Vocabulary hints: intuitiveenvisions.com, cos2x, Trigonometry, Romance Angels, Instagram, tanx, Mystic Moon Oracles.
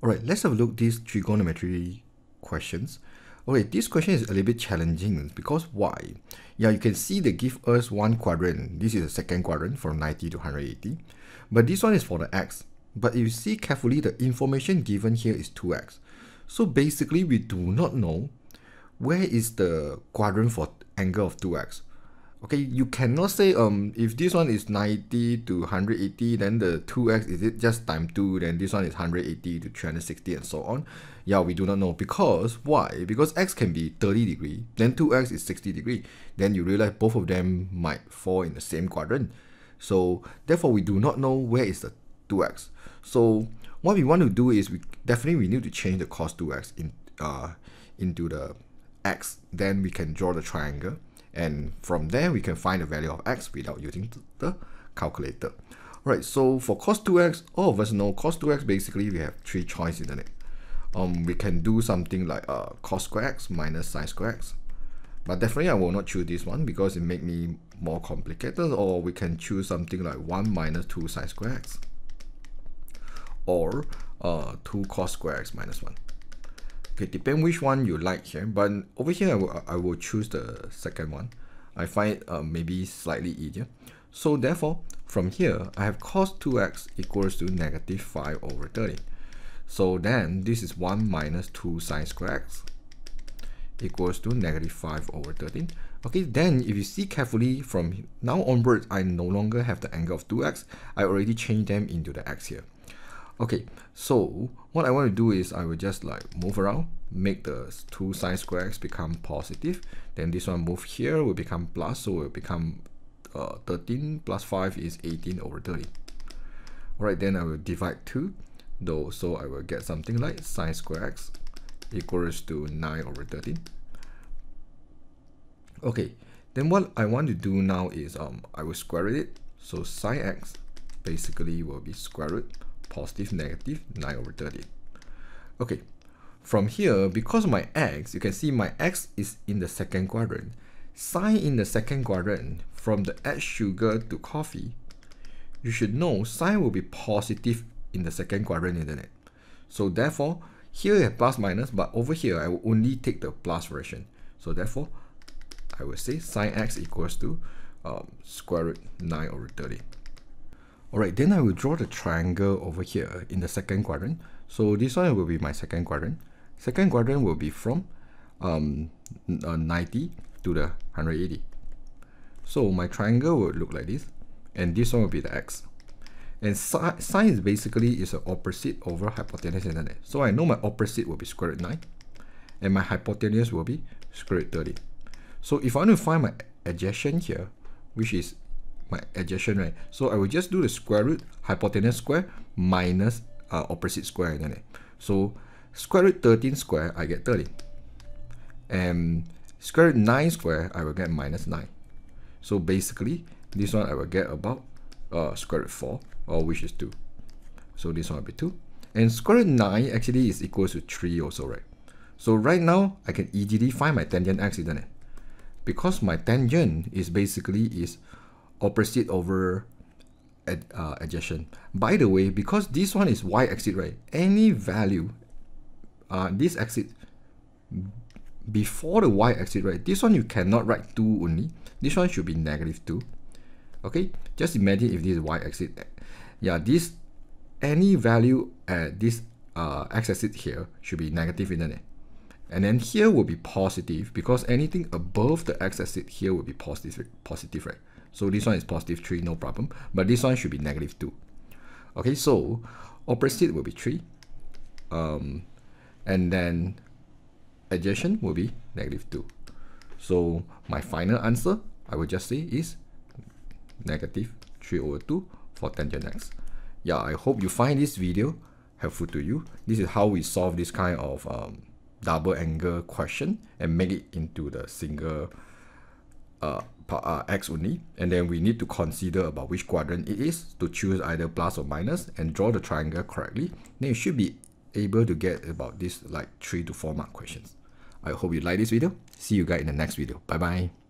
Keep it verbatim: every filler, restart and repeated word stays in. All right, let's have a look at these trigonometry questions. Okay, this question is a little bit challenging because why? Yeah, you can see they give us one quadrant. This is the second quadrant from ninety to one hundred eighty. But this one is for the x. But if you see carefully, the information given here is two x. So basically, we do not know where is the quadrant for angle of two x. Okay, you cannot say um if this one is ninety to one hundred eighty, then the two x is it just time two, then this one is one hundred eighty to three hundred sixty and so on. Yeah, we do not know because why? Because x can be thirty degree, then two x is sixty degree. Then you realize both of them might fall in the same quadrant. So therefore we do not know where is the two x. So what we want to do is we definitely we need to change the cos two x in uh into the x, then we can draw the triangle. And from there, we can find the value of x without using the calculator. All right, so for cos two x, all of us know cos two x, basically, we have three choices in it. Um, we can do something like uh, cos square x minus sin square x. But definitely, I will not choose this one because it makes me more complicated. Or we can choose something like one minus two sin square x. Or uh, two cos square x minus one. Okay, depend which one you like here, but over here I will, I will choose the second one. I find it uh, maybe slightly easier. So therefore, from here, I have cos two x equals to negative five over thirty. So then this is one minus two sin square x equals to negative five over thirteen. Okay, then if you see carefully, from now onwards, I no longer have the angle of two x. I already changed them into the x here. Okay, so what I want to do is I will just like move around, make the two sin square x become positive, then this one move here will become plus, so it will become uh, thirteen plus five is eighteen over thirty. Alright, then I will divide two, though, so I will get something like sin square x equals to nine over thirteen. Okay, then what I want to do now is um I will square root it, so sin x basically will be square root positive negative nine over thirty. Okay, from here, because of my x, you can see my x is in the second quadrant. Sine in the second quadrant, from the add sugar to coffee, you should know sine will be positive in the second quadrant, isn't it? So therefore, here I have plus minus, but over here I will only take the plus version. So therefore, I will say sine x equals to um, square root nine over thirty. Alright, then I will draw the triangle over here in the second quadrant. So this one will be my second quadrant. Second quadrant will be from um, uh, ninety to the one hundred eighty. So my triangle will look like this, and this one will be the x. And si sine is basically is an opposite over hypotenuse, isn't it? So I know my opposite will be square root nine, and my hypotenuse will be square root thirty. So if I want to find my adjacent here, which is my adjacent, right? So I will just do the square root hypotenuse square minus uh, opposite square, isn't it? So square root thirteen square, I get thirty. And square root nine square, I will get minus nine. So basically, this one I will get about uh, square root four, or which is two. So this one will be two. And square root nine actually is equal to three also, right? So right now, I can easily find my tangent x, isn't it? Because my tangent is basically is opposite over ad, uh, adjacent. By the way, because this one is y-axis, right? Any value, uh, this axis before the y-axis, right? This one you cannot write two only. This one should be negative two. Okay, just imagine if this is y-axis. Yeah, this any value at this uh, x-axis here should be negative, isn't it? And then here will be positive because anything above the x-axis here will be positive, positive, right? So this one is positive three, no problem. But this one should be negative two. Okay, so opposite will be three. Um, and then adjacent will be negative two. So my final answer, I will just say is negative three over two for tangent x. Yeah, I hope you find this video helpful to you. This is how we solve this kind of um, double angle question and make it into the single uh, Uh, x only, and then we need to consider about which quadrant it is to choose either plus or minus and draw the triangle correctly. Then you should be able to get about this like three to four mark questions. I hope you like this video. See you guys in the next video. Bye bye.